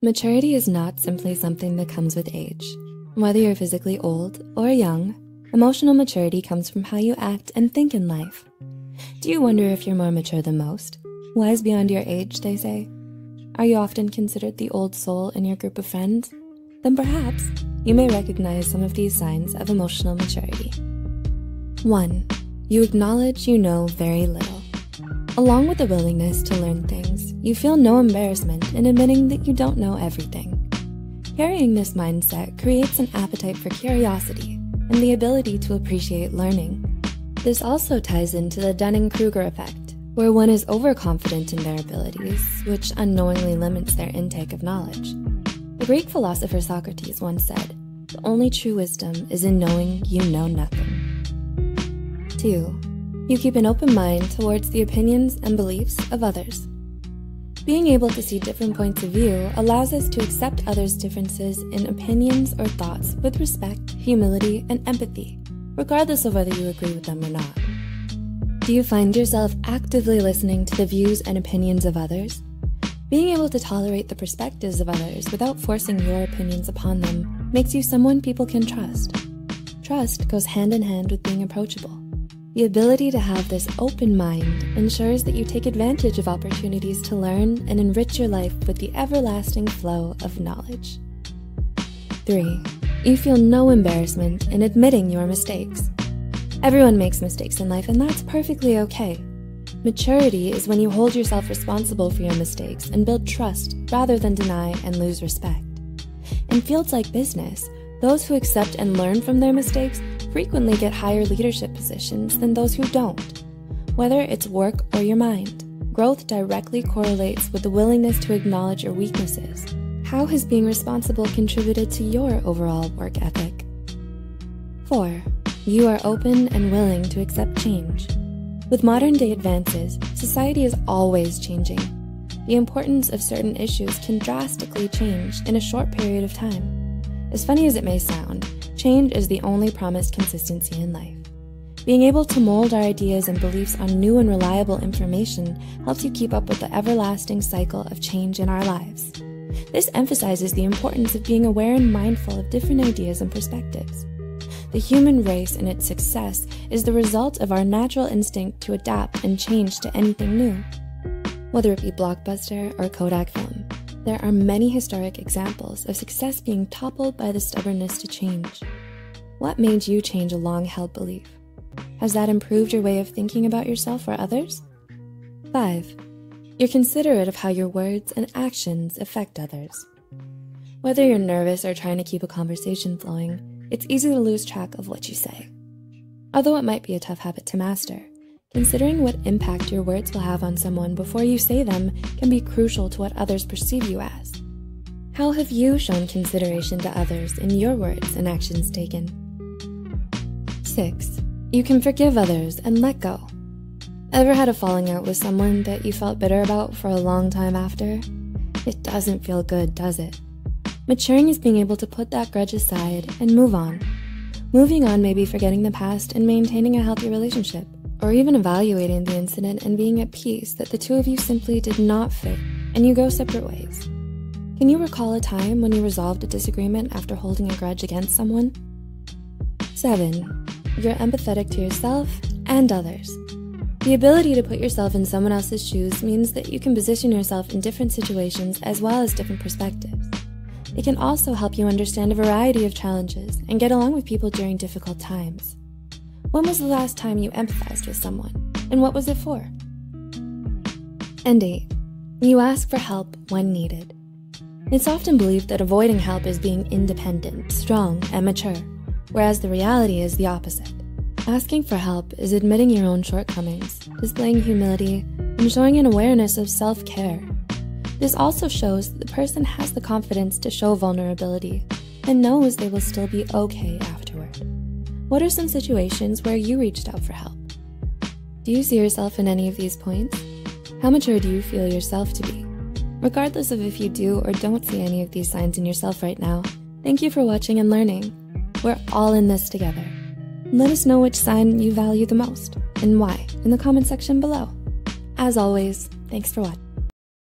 Maturity is not simply something that comes with age. Whether you're physically old or young, emotional maturity comes from how you act and think in life. Do you wonder if you're more mature than most? Wise beyond your age, they say. Are you often considered the old soul in your group of friends? Then perhaps you may recognize some of these signs of emotional maturity. 1. You acknowledge you know very little. Along with the willingness to learn things, you feel no embarrassment in admitting that you don't know everything. Carrying this mindset creates an appetite for curiosity and the ability to appreciate learning. This also ties into the Dunning-Kruger effect, where one is overconfident in their abilities, which unknowingly limits their intake of knowledge. The Greek philosopher Socrates once said, "The only true wisdom is in knowing you know nothing." 2. You keep an open mind towards the opinions and beliefs of others. Being able to see different points of view allows us to accept others' differences in opinions or thoughts with respect, humility, and empathy, regardless of whether you agree with them or not. Do you find yourself actively listening to the views and opinions of others? Being able to tolerate the perspectives of others without forcing your opinions upon them makes you someone people can trust. Trust goes hand in hand with being approachable. The ability to have this open mind ensures that you take advantage of opportunities to learn and enrich your life with the everlasting flow of knowledge. 3. You feel no embarrassment in admitting your mistakes. Everyone makes mistakes in life, and that's perfectly okay. Maturity is when you hold yourself responsible for your mistakes and build trust rather than deny and lose respect. In fields like business, those who accept and learn from their mistakes frequently get higher leadership positions than those who don't. Whether it's work or your mind, growth directly correlates with the willingness to acknowledge your weaknesses. How has being responsible contributed to your overall work ethic? 4. You are open and willing to accept change. With modern-day advances, society is always changing. The importance of certain issues can drastically change in a short period of time. As funny as it may sound, change is the only promised consistency in life. Being able to mold our ideas and beliefs on new and reliable information helps you keep up with the everlasting cycle of change in our lives. This emphasizes the importance of being aware and mindful of different ideas and perspectives. The human race and its success is the result of our natural instinct to adapt and change to anything new. Whether it be Blockbuster or Kodak film, there are many historic examples of success being toppled by the stubbornness to change. What made you change a long-held belief? Has that improved your way of thinking about yourself or others? 5. You're considerate of how your words and actions affect others. Whether you're nervous or trying to keep a conversation flowing, it's easy to lose track of what you say. Although it might be a tough habit to master, considering what impact your words will have on someone before you say them can be crucial to what others perceive you as. How have you shown consideration to others in your words and actions taken? 6. You can forgive others and let go. Ever had a falling out with someone that you felt bitter about for a long time after? It doesn't feel good, does it? Maturing is being able to put that grudge aside and move on. Moving on may be forgetting the past and maintaining a healthy relationship, or even evaluating the incident and being at peace that the two of you simply did not fit and you go separate ways. Can you recall a time when you resolved a disagreement after holding a grudge against someone? 7. You're empathetic to yourself and others. The ability to put yourself in someone else's shoes means that you can position yourself in different situations as well as different perspectives. It can also help you understand a variety of challenges and get along with people during difficult times. When was the last time you empathized with someone, and what was it for? And 8. You ask for help when needed. It's often believed that avoiding help is being independent, strong, and mature, whereas the reality is the opposite. Asking for help is admitting your own shortcomings, displaying humility, and showing an awareness of self-care. This also shows that the person has the confidence to show vulnerability and knows they will still be okay afterward. What are some situations where you reached out for help? Do you see yourself in any of these points? How mature do you feel yourself to be? Regardless of if you do or don't see any of these signs in yourself right now, thank you for watching and learning. We're all in this together. Let us know which sign you value the most and why in the comment section below. As always, thanks for watching.